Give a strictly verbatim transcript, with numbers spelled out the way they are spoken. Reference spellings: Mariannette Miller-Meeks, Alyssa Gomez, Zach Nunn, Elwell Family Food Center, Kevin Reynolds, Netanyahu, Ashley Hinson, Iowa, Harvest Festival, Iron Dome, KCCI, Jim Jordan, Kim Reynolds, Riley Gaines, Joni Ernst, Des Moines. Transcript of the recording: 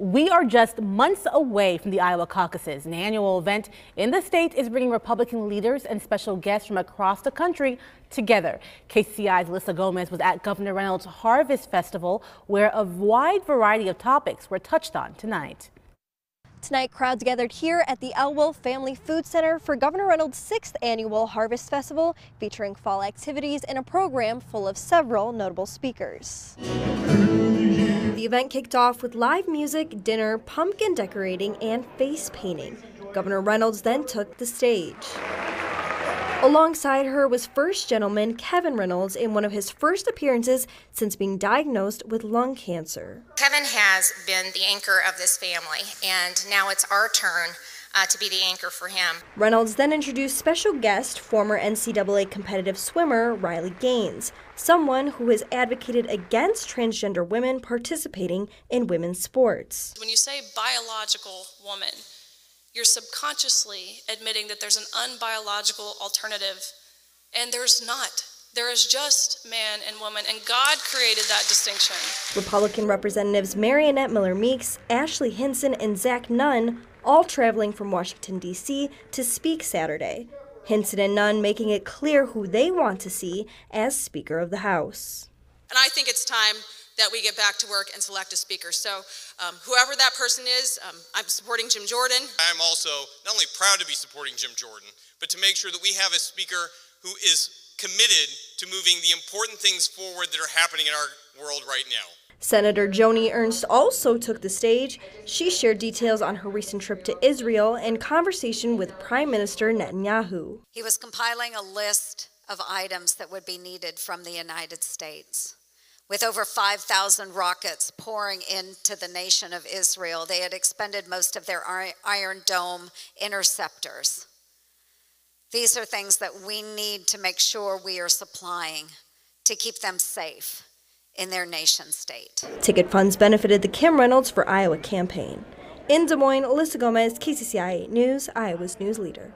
We are just months away from the Iowa caucuses. An annual event in the state is bringing Republican leaders and special guests from across the country together. K C C I's Alyssa Gomez was at Governor Reynolds' Harvest Festival, where a wide variety of topics were touched on tonight. Tonight, crowds gathered here at the Elwell Family Food Center for Governor Reynolds' sixth annual Harvest Festival, featuring fall activities and a program full of several notable speakers. The event kicked off with live music, dinner, pumpkin decorating, and face painting. Governor Reynolds then took the stage. Alongside her was First Gentleman Kevin Reynolds in one of his first appearances since being diagnosed with lung cancer. Kevin has been the anchor of this family, and now it's our turn uh, to be the anchor for him. Reynolds then introduced special guest, former N C double A competitive swimmer Riley Gaines, someone who has advocated against transgender women participating in women's sports. When you say biological woman, you're subconsciously admitting that there's an unbiological alternative, and there's not. There is just man and woman, and God created that distinction. Republican Representatives Mariannette Miller-Meeks, Ashley Hinson, and Zach Nunn, all traveling from Washington, D C to speak Saturday. Hinson and Nunn making it clear who they want to see as Speaker of the House. And I think it's time that we get back to work and select a speaker. So um, whoever that person is, um, I'm supporting Jim Jordan. I'm also not only proud to be supporting Jim Jordan, but to make sure that we have a speaker who is committed to moving the important things forward that are happening in our world right now. Senator Joni Ernst also took the stage. She shared details on her recent trip to Israel and conversation with Prime Minister Netanyahu. He was compiling a list of items that would be needed from the United States. With over five thousand rockets pouring into the nation of Israel, they had expended most of their Iron Dome interceptors. These are things that we need to make sure we are supplying to keep them safe in their nation state. Ticket funds benefited the Kim Reynolds for Iowa campaign. In Des Moines, Alyssa Gomez, K C C I eight News, Iowa's news leader.